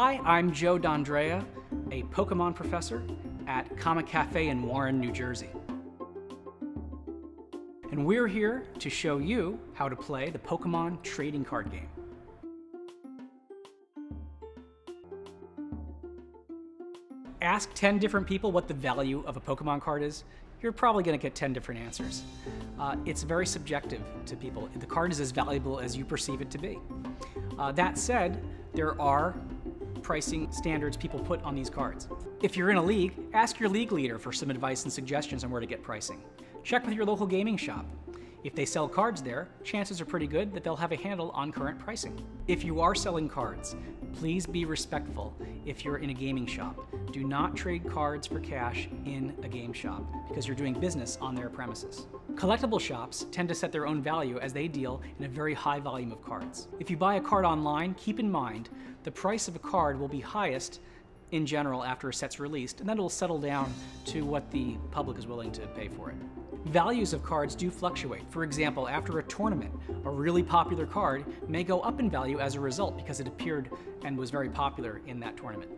Hi, I'm Joe D'Andrea, a Pokemon professor at Comic Cafe in Warren, New Jersey. And we're here to show you how to play the Pokemon trading card game. Ask 10 different people what the value of a Pokemon card is. You're probably going to get 10 different answers. It's very subjective to people. The card is as valuable as you perceive it to be. That said, there are pricing standards people put on these cards. If you're in a league, ask your league leader for some advice and suggestions on where to get pricing. Check with your local gaming shop. If they sell cards there, chances are pretty good that they'll have a handle on current pricing. If you are selling cards, please be respectful if you're in a gaming shop. Do not trade cards for cash in a game shop because you're doing business on their premises. Collectible shops tend to set their own value as they deal in a very high volume of cards. If you buy a card online, keep in mind the price of a card will be highest in general after a set's released, and then it'll settle down to what the public is willing to pay for it. Values of cards do fluctuate. For example, after a tournament, a really popular card may go up in value as a result because it appeared and was very popular in that tournament.